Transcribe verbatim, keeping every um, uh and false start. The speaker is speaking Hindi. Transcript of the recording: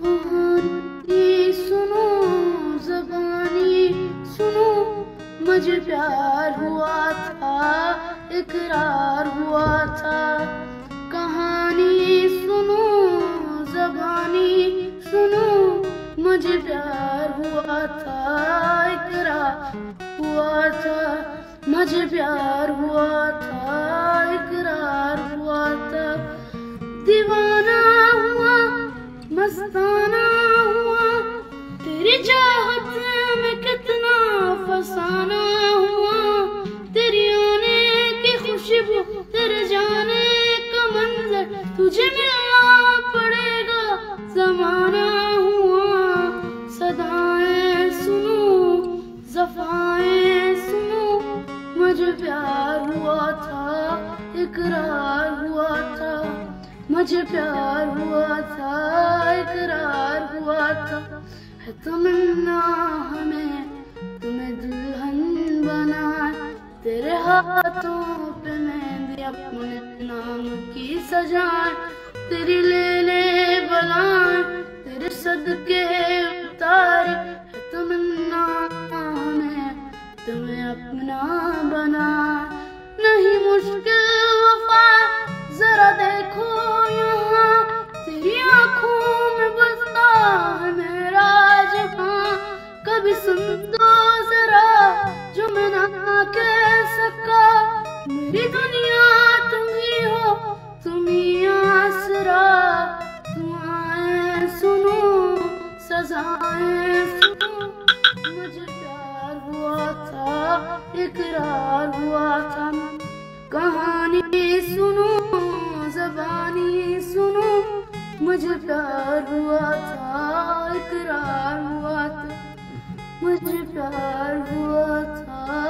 कहानी सुनो ज़बानी सुनो, मुझे प्यार हुआ था इकरार हुआ था। कहानी सुनो ज़बानी सुनो, मुझे प्यार हुआ था इकरार हुआ था। मुझे प्यार हुआ था इकरार हुआ था। दीवाना हुआ मस्ताना हुआ, तेरी चाहत में कितना फसाना हुआ। तेरी आने की खुशबू तेरे जाने का मंजर, तुझे मिलना पड़ेगा जमाना हुआ। सदाएं सुनो जफाएं सुनो, मुझे प्यार हुआ था इकरार हुआ था। मुझे प्यार हुआ था इकरार हुआ था। है तमन्ना हमें तुम्हें दुल्हन बनाए, तेरे हाथों पे मेहंदी अपने नाम की सजाए। तेरी लेने बनाए तेरे सदके उतारे, है तमन्ना हमें तुम्हें अपना बनाए। नहीं मुश्किल वफा जरा देखो यहाँ, तेरी आँखों में बसता है मेरा जहाँ। कभी सुन दो जरा जो मैं ना कह सका, मेरी दुनिया तुम ही हो तुम ही आसरा। दुआएं सुनो सजाएं सुनो, मुझे प्यार हुआ था इकरार हुआ था। कहानी सुनो ज़बानी सुनो, मुझे प्यार हुआ था इकरार हुआ था। मुझे प्यार हुआ था।